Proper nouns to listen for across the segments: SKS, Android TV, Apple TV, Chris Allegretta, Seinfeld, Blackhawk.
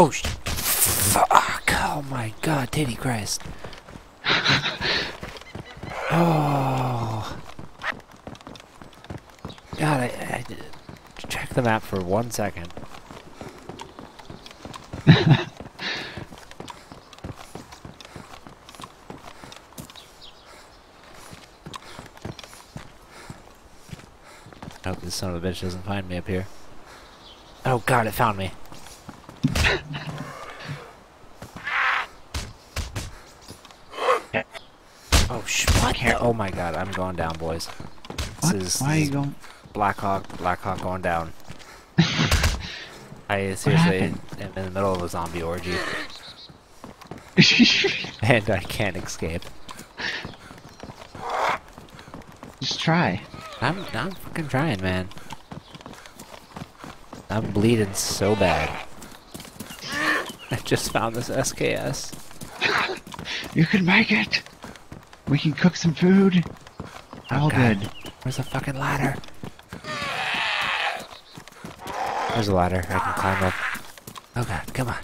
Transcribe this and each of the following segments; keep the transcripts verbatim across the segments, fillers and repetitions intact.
Oh, sh fuck! Oh my God, titty Christ! Oh, God! I, I check the map for one second. I hope this son of a bitch doesn't find me up here. Oh God, it found me. Oh sh! What the? Oh my God, I'm going down, boys. This what? Is Why are you going? Blackhawk, Blackhawk going down. I seriously am in the middle of a zombie orgy, and I can't escape. Just try. I'm, I'm fucking trying, man. I'm bleeding so bad. I just found this S K S. You can make it! We can cook some food! Oh, all God. Good. Where's the fucking ladder? There's a ladder. I can climb up. Oh God, come on.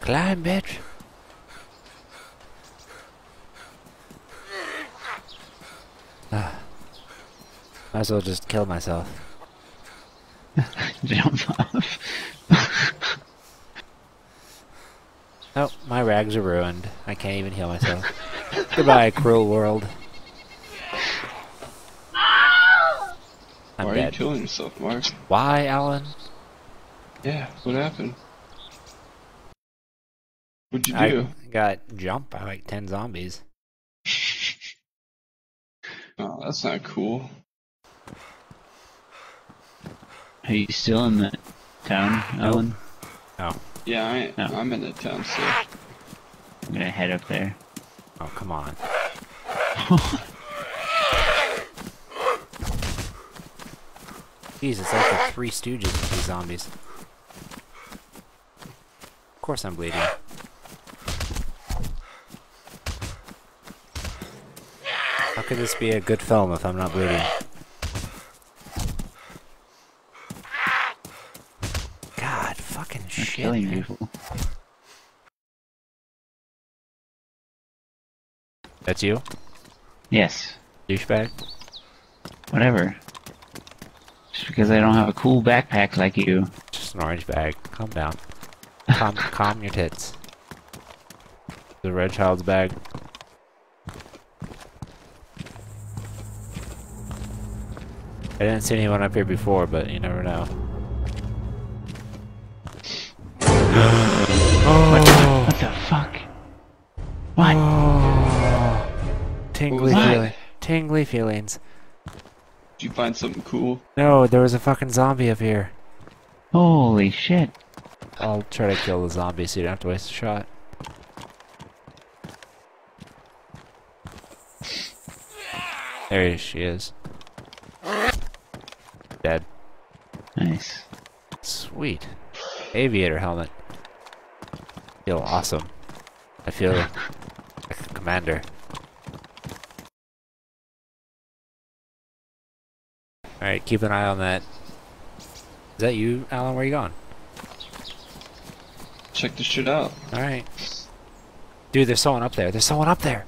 Climb, bitch! Uh, might as well just kill myself. Jump off. Oh, my rags are ruined. I can't even heal myself. Goodbye, cruel world. I'm Why dead. Are you killing yourself, Mark? Why, Alan? Yeah, what happened? What'd you I do? I got jumped by like ten zombies. Oh, that's not cool. Are you still in the town, Alan? Oh. Yeah, I, no. I'm in the town, so... I'm gonna head up there. Oh, come on. Jeez, it's like the Three Stooges with these zombies. Of course I'm bleeding. How could this be a good film if I'm not bleeding? God, fucking shit. Killing people. That's you? Yes. Douchebag? Whatever. Just because I don't have a cool backpack like you. Just an orange bag. Calm down. Calm, calm your tits. The red child's bag. I didn't see anyone up here before, but you never know. Oh. What, the, what the fuck? What? Oh. Tingly feeling. Tingly feelings. Did you find something cool? No, there was a fucking zombie up here. Holy shit. I'll try to kill the zombie so you don't have to waste a shot. There she is. Dead. Nice. Sweet. Aviator helmet. I feel awesome. I feel like a commander. Alright, keep an eye on that. Is that you, Alan? Where you going? Check this shit out. Alright. Dude, there's someone up there. There's someone up there!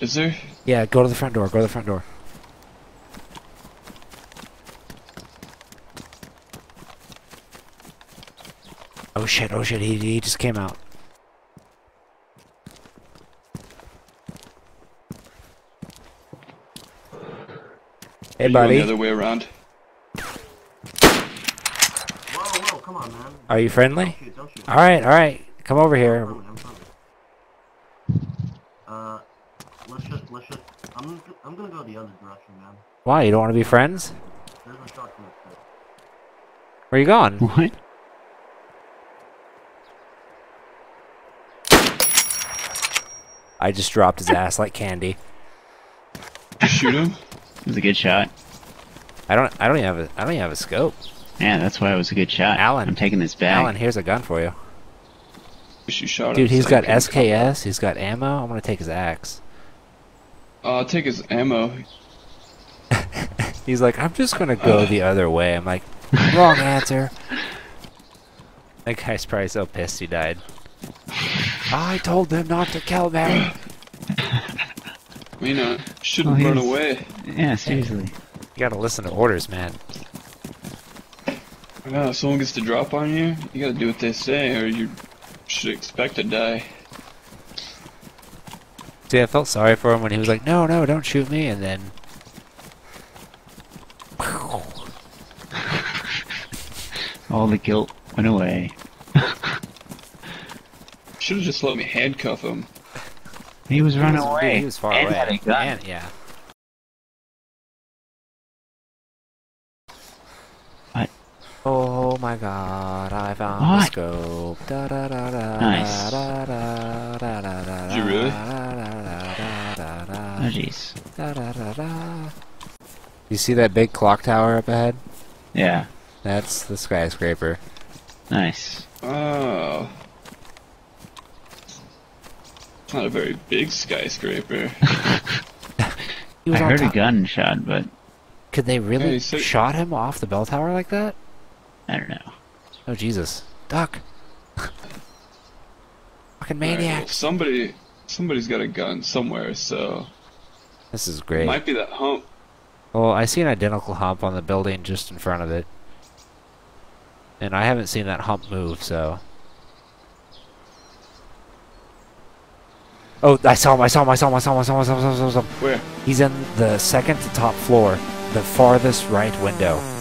Is there? Yeah, go to the front door. Go to the front door. Oh shit, oh shit, he, he just came out. Hey, buddy. Are you the other way around? Whoa, whoa, come on, man. Are you friendly? Alright, alright. Come over here. I'm friendly, I'm friendly. Uh, let's just, let's just, I'm, I'm gonna go the other direction, man. Why, you don't want to be friends? There's a shotgun. Where you going? What? I just dropped his ass like candy. Shoot him. It was a good shot. I don't. I don't even have a. I don't even have a scope. Yeah, that's why it was a good shot. Alan, I'm taking this back. Alan, here's a gun for you. You shot Dude, he's got S K S. He's got ammo. I'm gonna take his axe. Uh, I'll take his ammo. He's like, I'm just gonna go uh, the other way. I'm like, Wrong answer. That guy's probably so pissed he died. I told them not to kill me. You know, shouldn't oh, run away. Yeah, seriously. You gotta listen to orders, man. Yeah, if someone gets to drop on you, you gotta do what they say, or you should expect to die. See, I felt sorry for him when he was like, no, no, don't shoot me, and then... All the guilt went away. Should've just let me handcuff him. He was running away. He was far and away. Had a gun. And, yeah. What? Oh my God! I found what? the scope. Da, da, da, da, nice. Da, da, da, da, da, Did you really? Oh jeez. You see that big clock tower up ahead? Yeah. That's the skyscraper. Nice. Oh. Not a very big skyscraper. I heard a gunshot, but... Could they really hey, so... shot him off the bell tower like that? I don't know. Oh, Jesus. Duck! Fucking maniac! Right, well, somebody... Somebody's got a gun somewhere, so... This is great. It might be that hump. Well, I see an identical hump on the building just in front of it. And I haven't seen that hump move, so... Oh, I saw him, I saw him, I saw him, I saw him, I saw him, I saw him, I saw him, I saw him. Where? He's in the second to top floor, the farthest right window.